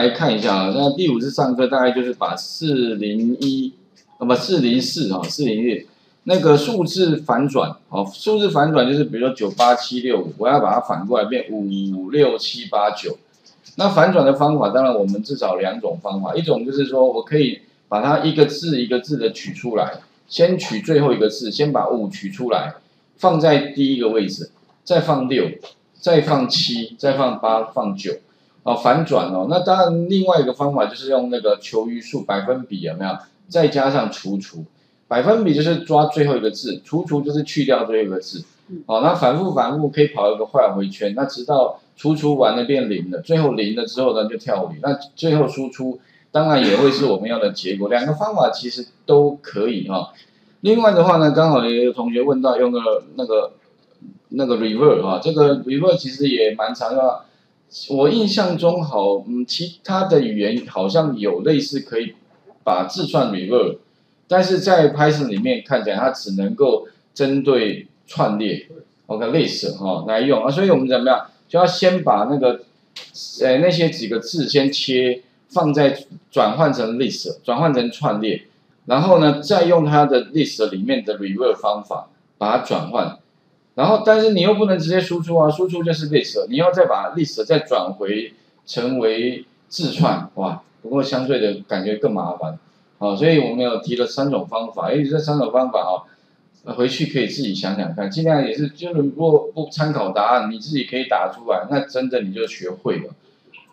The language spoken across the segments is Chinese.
来看一下啊，那第5次上课大概就是把401不404啊406那个数字反转哦，数字反转就是比如说98765，我要把它反过来变56789。那反转的方法，当然我们至少2种方法，一种就是说我可以把它一个字一个字的取出来，先取最后一个字，先把5取出来，放在第一个位置，再放6，再放7，再放8，放9。哦，反转哦。那当然，另外一个方法就是用那个求余数百分比，有没有？再加上除。百分比就是抓最后一个字，除就是去掉最后一个字。哦，那反复可以跑一个坏回圈，那直到除完了变0了，最后0了之后呢就跳0，那最后输出当然也会是我们要的结果。2个方法其实都可以哈、哦。另外的话呢，刚好有同学问到用那个 revert 哈、哦，这个 revert 其实也蛮常用。我印象中好，其他的语言好像有类似可以把字串 revert， 但是在 Python 里面看起来它只能够针对串列 ，OK list 哈、哦、来用啊，所以我们怎么样就要先把那个那些几个字先切放在转换成 list， 转换成串列，然后呢再用它的 list 里面的 revert 方法把它转换。然后，但是你又不能直接输出啊，输出就是 list， 你要再把 list 再转回成为字串，哇，不过相对的感觉更麻烦，好、哦，所以我们有提了3种方法，这3种方法啊、哦，回去可以自己想想看，尽量也是就是如果不参考答案，你自己可以打出来，那真的你就学会了。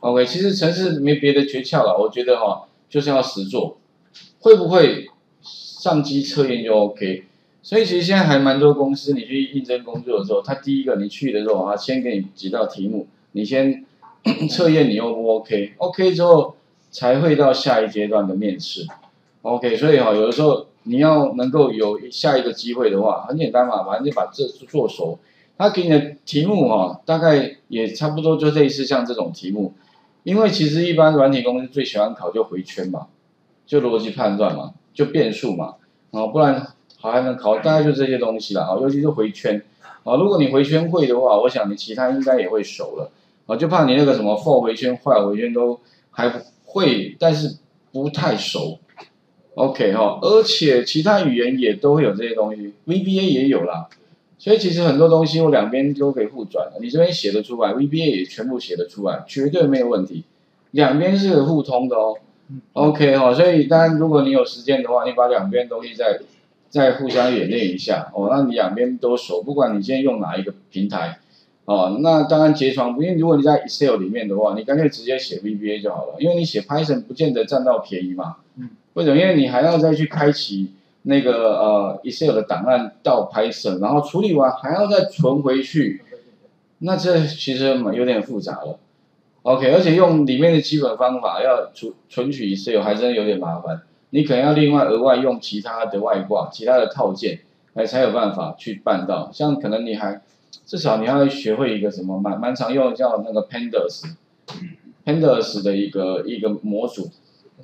OK， 其实程式没别的诀窍了，我觉得哈、哦，就是要实做，会不会上机测验就 OK。所以其实现在还蛮多公司，你去应征工作的时候，他第一个你去的时候啊，先给你几道题目，你先测验你 O 不 OK 之后才会到下一阶段的面试。OK， 所以哈、哦，有的时候你要能够有下一个机会的话，很简单嘛，反正就把这做熟。他给你的题目哈、哦，大概也差不多就类似像这种题目，因为其实一般软体公司最喜欢考就回圈嘛，就逻辑判断嘛，就变数嘛，啊，不然。好，还能考，大概就这些东西了啊，尤其是回圈啊。如果你回圈会的话，我想你其他应该也会熟了啊，就怕你那个什么 for 回圈、while 回圈都还会，但是不太熟。OK 哈、哦，而且其他语言也都会有这些东西 ，VBA 也有啦，所以其实很多东西我2边都可以互转的，你这边写得出来 ，VBA 也全部写得出来，绝对没有问题，2边是互通的哦。OK 哈、哦，所以当然如果你有时间的话，你把2边东西再互相演练一下哦，那你2边都熟，不管你现在用哪一个平台，哦，那当然结床，因为如果你在 Excel 里面的话，你干脆直接写 VBA 就好了，因为你写 Python 不见得占到便宜嘛。为什么？因为你还要再去开启那个Excel 的档案到 Python， 然后处理完还要再存回去，那这其实有点复杂了。OK， 而且用里面的基本方法要存取 Excel 还真有点麻烦。你可能要另外额外用其他的外挂、其他的套件，才有办法去办到。像可能你还至少你要学会一个什么蛮常用的叫那个 pandas 的一个模组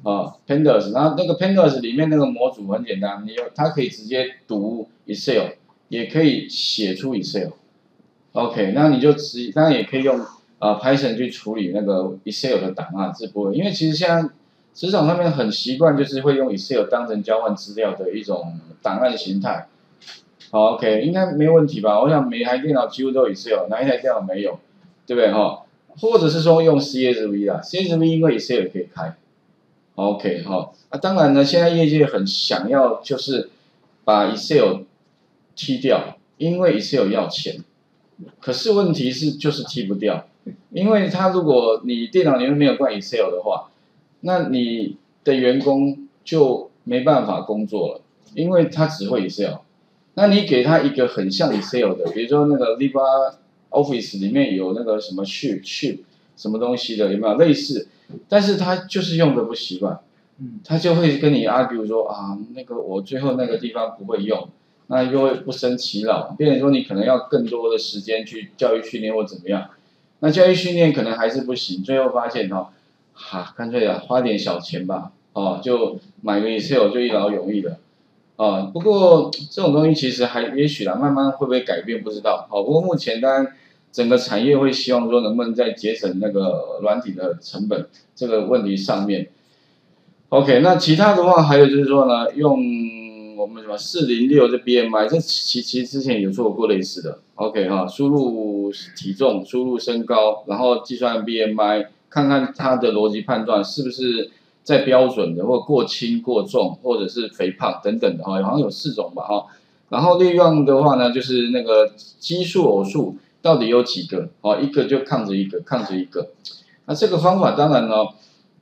啊 pandas， 然后那个 pandas 里面那个模组很简单，它可以直接读 Excel， 也可以写出 Excel。OK， 那你就当然也可以用Python 去处理那个 Excel 的档案，是不会，因为其实现在。职场上面很习惯，就是会用 Excel 当成交换资料的一种档案形态。好 ，OK， 应该没问题吧？我想每台电脑几乎都有 Excel， 哪一台电脑没有？对不对哈？或者是说用 CSV 啦 ，CSV 因为 Excel 也可以开。OK 哈，啊，当然呢，现在业界很想要就是把 Excel 踢掉，因为 Excel 要钱。可是问题是就是踢不掉，因为它如果你电脑里面没有灌 Excel 的话。那你的员工就没办法工作了，因为他只会 Excel。那你给他一个很像 Excel 的，比如说那个 Libra Office 里面有那个什么 sheet 什么东西的，有没有类似？但是他就是用的不习惯，他就会跟你argue 说啊，那个我最后那个地方不会用，那又会不胜其扰。变成说你可能要更多的时间去教育训练或怎么样，那教育训练可能还是不行，最后发现哦。哈，干脆啊，花点小钱吧，哦，就买个 Excel 就一劳永逸了，哦，不过这种东西其实还也许啦，慢慢会不会改变不知道，哦，不过目前当然整个产业会希望说能不能在节省那个软体的成本这个问题上面。OK， 那其他的话还有就是说呢，用我们什么406这 BMI， 这其实之前有做过类似的。OK 哈，输入体重，输入身高，然后计算 BMI， 看看它的逻辑判断是不是在标准的，或过轻、过重，或者是肥胖等等的哈，好像有4种吧哈。然后利用的话呢，就是那个奇数、偶数。 到底有几个？哦，一个就抗着一个，抗着一个。那这个方法当然呢，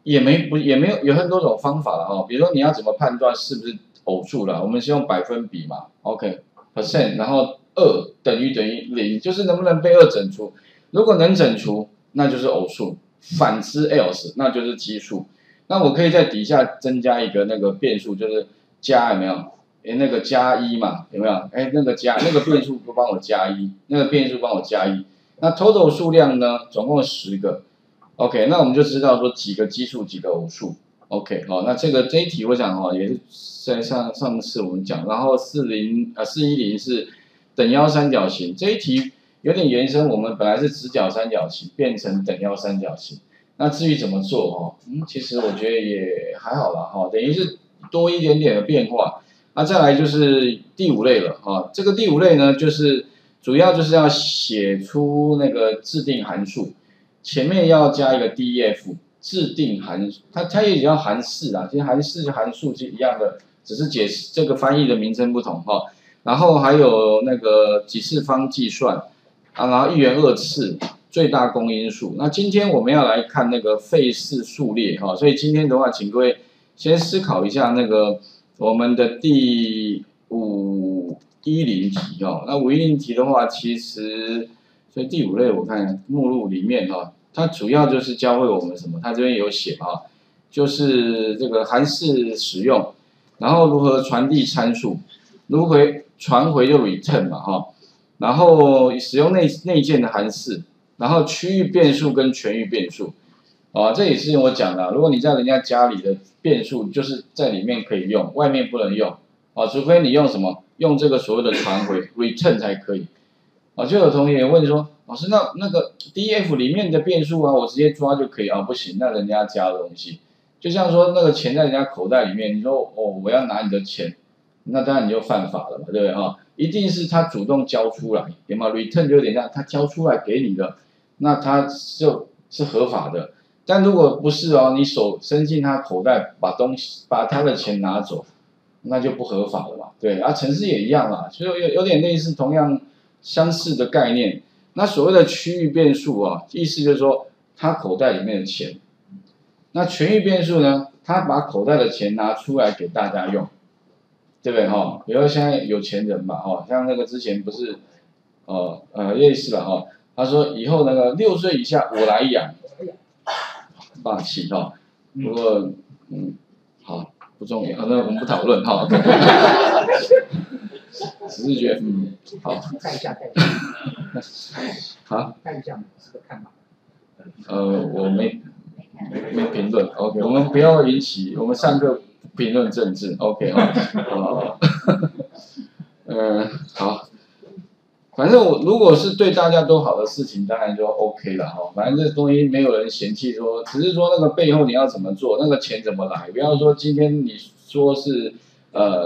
也没有有很多种方法了哈。比如说你要怎么判断是不是偶数了？我们先用百分比嘛 ，OK，% 然后2 > 0，就是能不能被2整除？如果能整除，那就是偶数；反之 else， 那就是奇数。那我可以在底下增加一个那个变数，就是加有没有？ 哎，那个+1嘛，有没有？哎，那个加那个变数不帮我+1，那个变数帮我+1。那 total 数量呢？总共10个。OK， 那我们就知道说几个奇数，几个偶数。OK， 好、哦，那这一题我想哦，也是在上次我们讲，然后410是等腰三角形，这一题有点延伸，我们本来是直角三角形变成等腰三角形。那至于怎么做哦，其实我觉得也还好啦哈、哦，等于是多一点点的变化。 那、再来就是第5类了啊，这个第5类呢，就是主要就是要写出那个制定函数，前面要加一个 DF 制定函数，它也叫函式啦，其实函式函数是一样的，只是解释这个翻译的名称不同哈、啊。然后还有那个几次方计算啊，然后1元2次最大公因数。那今天我们要来看那个费氏数列哈、啊，所以今天的话，请各位先思考一下那个。 我们的第510题哦，那510题的话，其实所以第5类我看目录里面哈、哦，它主要就是教会我们什么？它这边有写啊，就是这个函式使用，然后如何传递参数，如何传回就 return 嘛哈、哦，然后使用内建的函式，然后区域变数跟全域变数。 啊、哦，这也是我讲的。如果你在人家家里的变数，就是在里面可以用，外面不能用。啊、哦，除非你用什么，用这个所谓的传回 return 才可以。啊、哦，就有同学问说，老师，那个 DF 里面的变数啊，我直接抓就可以啊？不行，那人家家的东西，就像说那个钱在人家口袋里面，你说哦，我要拿你的钱，那当然你就犯法了嘛，对不对哈？一定是他主动交出来，有没有 return 就有点像他交出来给你的，那他就是合法的。 但如果不是哦，你手伸进他口袋，把他的钱拿走，那就不合法了嘛。对啊，程式也一样啦，所以有点类似同样相似的概念。那所谓的区域变数啊，意思就是说他口袋里面的钱。那全域变数呢，他把口袋的钱拿出来给大家用，对不对哈？比如说现在有钱人嘛，哈，像那个之前不是，类似了哈，他说以后那个6岁以下我来养。 霸气哈，不过好不重要，那我们不讨论哈，只是觉得好看一下，好看一下模式的看法。我没评论 ，OK， 我们不要引起，我们上课评论政治 ，OK 哦，好。 反正如果是对大家都好的事情，当然就 OK 了哈。反正这东西没有人嫌弃说，只是说那个背后你要怎么做，那个钱怎么来。不要说今天你说是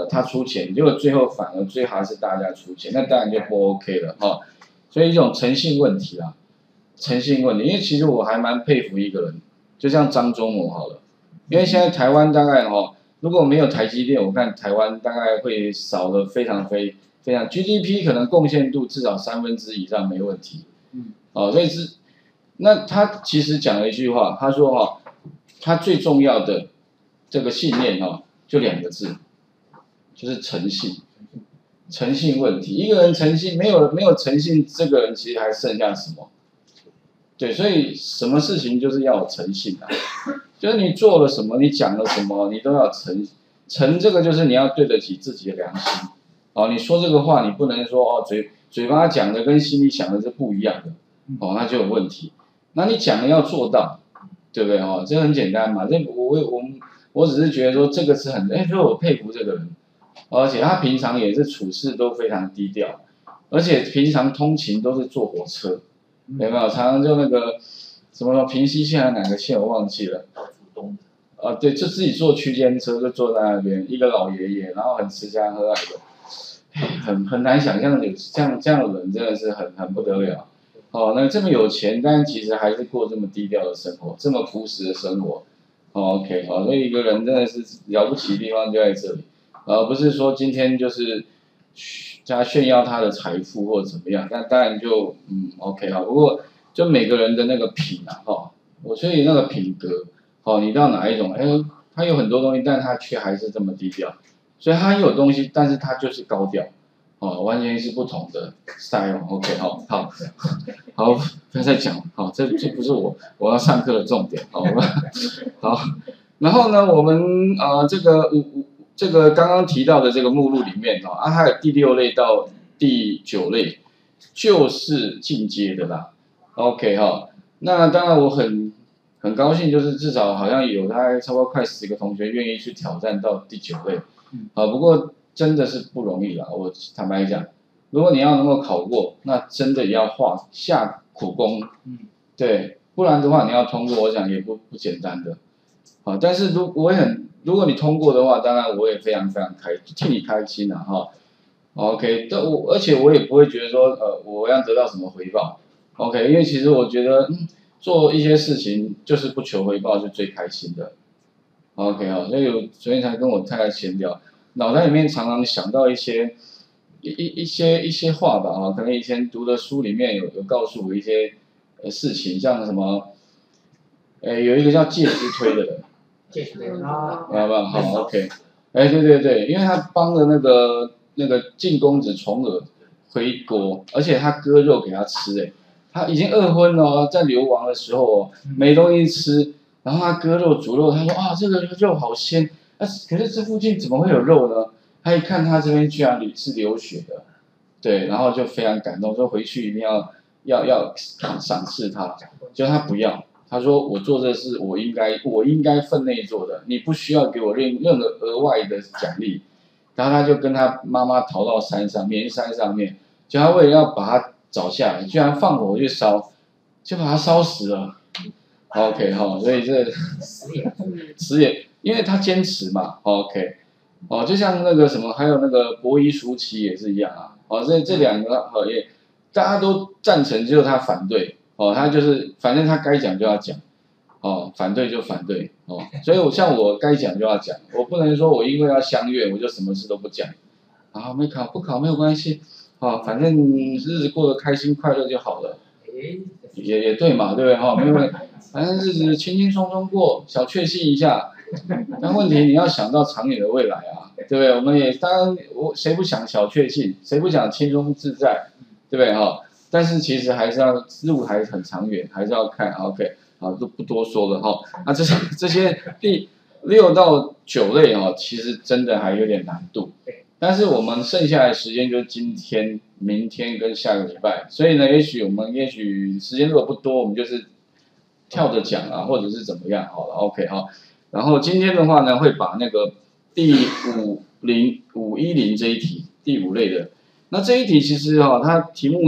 他出钱，结果最后反而最还是大家出钱，那当然就不 OK 了哈。所以一种诚信问题啦，诚信问题。因为其实我还蛮佩服一个人，就像张忠谋好了，因为现在台湾大概哈，如果没有台积电，我看台湾大概会少的非常 GDP 可能贡献度至少1/3以上没问题，哦，所以是，那他其实讲了一句话，他说哈、哦，他最重要的这个信念哈、哦，就2个字，就是诚信，诚信问题。一个人诚信没有诚信，这个人其实还剩下什么？对，所以什么事情就是要有诚信啊，就是你做了什么，你讲了什么，你都要诚，这个就是你要对得起自己的良心。 哦，你说这个话，你不能说哦，嘴巴讲的跟心里想的是不一样的，哦，那就有问题。那你讲的要做到，对不对？哦，这很简单嘛。这我只是觉得说这个是很，哎，所以我佩服这个人，而且他平常也是处事都非常低调，而且平常通勤都是坐火车，有没有？常常就那个什么平息线还是哪个线，我忘记了。啊，对，就自己坐区间车，就坐在那边，一个老爷爷，然后很吃香喝辣的，很难想象有这样的人，真的是很不得了。哦，那这么有钱，但其实还是过这么低调的生活，这么朴实的生活。哦 ，OK， 好，所以一个人真的是了不起的地方就在这里，不是说今天就是他炫耀他的财富或怎么样，但当然就OK 好，不过就每个人的那个品啊，哦，我所以那个品格。哦，你到哪一种？哎，他有很多东西，但他却还是这么低调，所以他有东西，但是他就是高调，哦，完全是不同的 style，OK， 好，不要再讲，好，这不是我要上课的重点，好吧？好，然后呢，我们这个刚刚提到的这个目录里面哦，啊，还有第六类到第九类，就是进阶的啦 ，OK 哈，那当然我很高兴，就是至少好像有大概差不多快10个同学愿意去挑战到第9类，不过真的是不容易啦。我坦白讲，如果你要能够考过，那真的要下苦功，对，不然的话你要通过，我想也不简单的。好，但是如果你通过的话，当然我也非常非常替你开心啦哈。OK， 而且我也不会觉得说我要得到什么回报。OK， 因为其实我觉得做一些事情就是不求回报是最开心的 ，OK 哦，所以我昨天才跟我太太闲聊，脑袋里面常常想到一些话吧，可能以前读的书里面有告诉我一些事情，像什么，有一个叫介之推的人，介之推啊，好吧，好 ，OK， 对对对，因为他帮了那个晋公子重耳回国，而且他割肉给他吃。他已经饿昏了，在流亡的时候哦，没东西吃，然后他割肉煮肉，他说啊，这个肉好鲜，可是这附近怎么会有肉呢？他一看他这边居然是流血的，对，然后就非常感动，说回去一定要赏识他，结果他不要，他说我做这事我应该分内做的，你不需要给我任何额外的奖励，然后他就跟他妈妈逃到绵山上面，就他为了要把他找下来，居然放火去烧，就把它烧死了。OK 哈，所以这死也，因为他坚持嘛。OK， 哦，就像那个什么，还有那个伯夷叔齐也是一样啊。哦，这两个也大家都赞成，只有他反对。哦，他就是反正他该讲就要讲，哦，反对就反对。哦，所以像我该讲就要讲，我不能说我因为要相悦，我就什么事都不讲。啊，没考不考没有关系。哦，反正日子过得开心快乐就好了，也对嘛，对不对？哈，没问题，反正日子轻轻松松过，小确幸一下。但问题你要想到长远的未来啊，对不对？我们也当然，谁不想小确幸，谁不想轻松自在，对不对？哈，但是其实还是要路还很长远，还是要看。OK， 好，都不多说了哈。那这些第6到9类哦，其实真的还有点难度。但是我们剩下的时间就是今天、明天跟下个礼拜，所以呢，也许时间如果不多，我们就是跳着讲啊，或者是怎么样好了 ，OK 哈。然后今天的话呢，会把那个第510这一题，第5类的，那这一题其实哈，它题目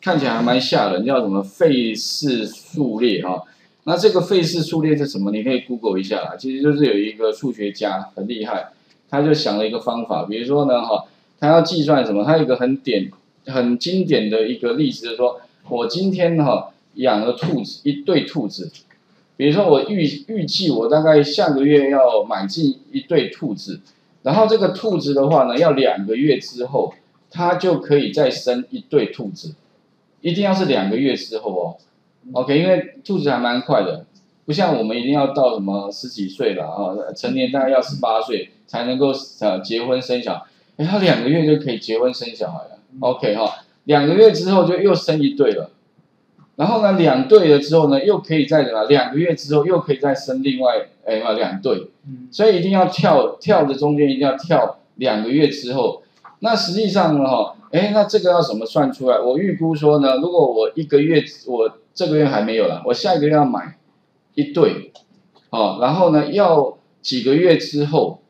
看起来还蛮吓人，叫什么费氏数列哈。那这个费氏数列是什么？你可以 Google 一下啦，其实就是有一个数学家很厉害。他就想了一个方法，比如说呢，哈，他要计算什么？他有一个很经典的一个例子，就是说我今天哈养了兔子，一对兔子，比如说我预计我大概下个月要买进一对兔子，然后这个兔子的话呢，要2个月之后，它就可以再生一对兔子，一定要是2个月之后哦。OK， 因为兔子还蛮快的。不像我们一定要到什么10几岁了啊，成年大概要18岁才能够结婚生小孩，他2个月就可以结婚生小孩了 ，OK 哈、哦，2个月之后就又生一对了，然后呢2对了之后呢又可以再2个月之后又可以再生另外2对，所以一定要跳的中间一定要跳2个月之后，那实际上呢哈，那这个要怎么算出来？我预估说呢，如果我这个月还没有了，我下一个月要买。一对，哦，然后呢，要几个月之后，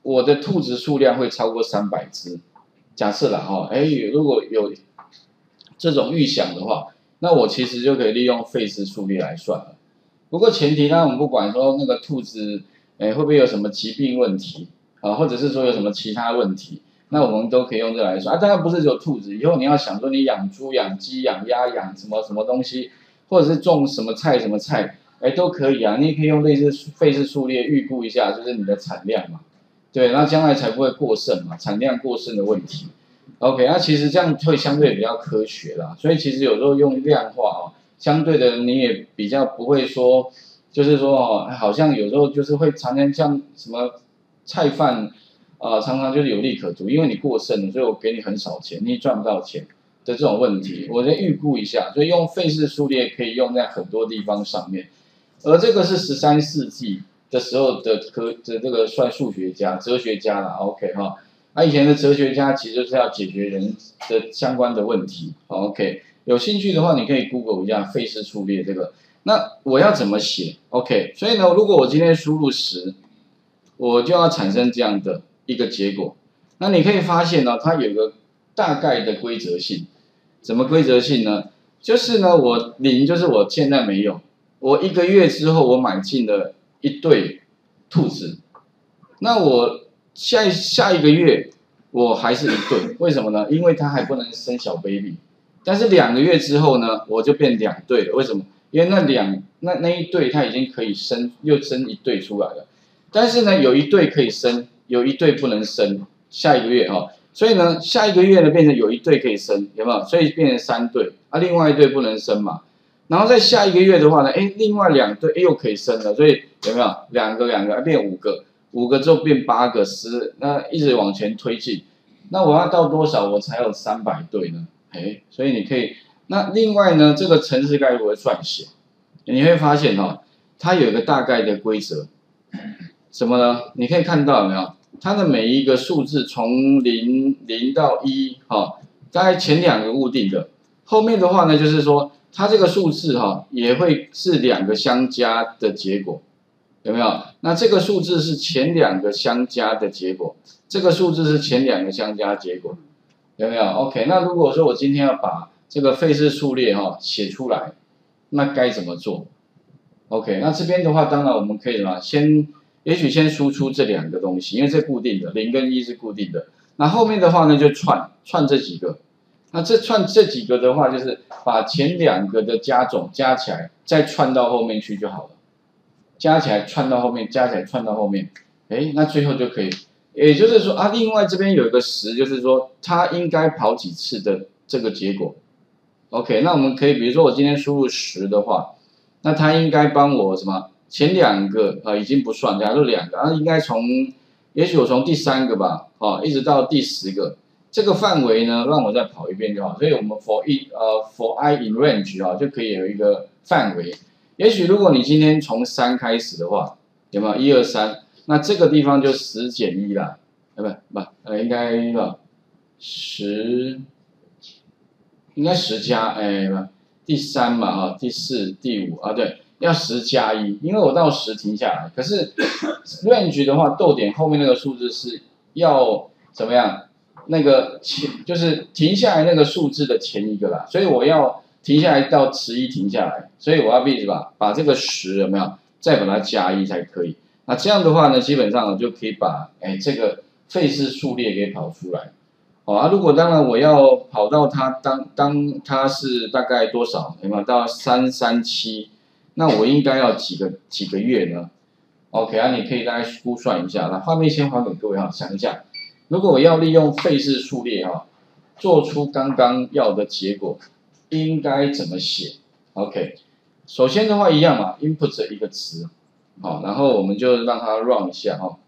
我的兔子数量会超过300只，假设啦，哈，如果有这种预想的话，那我其实就可以利用费氏数列来算了。不过前提呢，我们不管说那个兔子，会不会有什么疾病问题啊，或者是说有什么其他问题，那我们都可以用这来算啊。当然不是只有兔子，以后你要想说你养猪、养鸡、养鸭、养什么什么东西，或者是种什么菜、什么菜。 都可以啊，你也可以用类似费氏数列预估一下，就是你的产量嘛，对，那将来才不会过剩嘛，产量过剩的问题。OK， 那其实这样会相对比较科学啦，所以其实有时候用量化哦，相对的你也比较不会说，就是说哦，好像有时候就是会常常像什么菜贩啊、常常就是有利可图，因为你过剩了，所以我给你很少钱，你赚不到钱的这种问题，我先预估一下，所以用费氏数列可以用在很多地方上面。 而这个是13世纪的时候的这个算数学家、哲学家啦 ，OK 哈。那以前的哲学家其实就是要解决人的相关的问题 ，OK。有兴趣的话，你可以 Google 一下费氏数列这个。那我要怎么写 ？OK。所以呢，如果我今天输入10，我就要产生这样的一个结果。那你可以发现呢，它有个大概的规则性。怎么规则性呢？就是呢，我0就是我现在没有。 我1个月之后，我买进了一对兔子，那我下一个月我还是一对，为什么呢？因为它还不能生小 baby， 但是2个月之后呢，我就变2对了，为什么？因为那一对它已经可以生，又生一对出来了，但是呢，有一对可以生，有一对不能生，下一个月哈，所以呢，下一个月呢变成有一对可以生，有没有？所以变成3对，啊，另外一对不能生嘛。 然后在下一个月的话呢，另外2对，又可以生了，所以有没有2个变5个，5个之后变8个，10，那一直往前推进，那我要到多少我才有300对呢？所以你可以，那另外呢，这个程式该如何撰写？你会发现哈、哦，它有一个大概的规则，什么呢？你可以看到有没有？它的每一个数字从0到1，哈，大概前2个固定的，后面的话呢，就是说。 它这个数字哈、也会是2个相加的结果，有没有？那这个数字是前2个相加的结果，这个数字是前2个相加结果，有没有 ？OK， 那如果说我今天要把这个费氏数列哈、写出来，那该怎么做 ？OK， 那这边的话，当然我们可以什么？也许先输出这2个东西，因为这固定的0跟1是固定的，那后面的话呢就串这几个。 那这串这几个的话，就是把前2个的加总加起来，再串到后面去就好了。加起来串到后面，加起来串到后面，那最后就可以。也就是说啊，另外这边有一个10，就是说它应该跑几次的这个结果。OK， 那我们可以比如说我今天输入10的话，那它应该帮我什么？前2个已经不算，假如2个，那应该从，也许我从第3个吧，一直到第10个。 这个范围呢，让我再跑一遍就好。所以我们 for i in range 就可以有一个范围。也许如果你今天从3开始的话，有没有1、2、3？那这个地方就10减1啦，应该10加第3嘛第4、第5啊，对，要10加1，因为我到10停下来。可是 range 的话，逗点后面那个数字是要怎么样？ 那个就是停下来那个数字的前1个啦，所以我要停下来到11停下来，所以我要必须把这个10有没有再把它加1才可以。那这样的话呢，基本上我就可以把这个费氏数列给跑出来。好啊，如果当然我要跑到它当它是大概多少有没有到337，那我应该要几个月呢 ？OK 啊，你可以大概估算一下。那画面先还给各位哈，想一下。 如果我要利用费氏数列做出刚刚要的结果，应该怎么写 ？OK， 首先的话一样嘛 ，input 一个词，好，然后我们就让它 run 一下哈。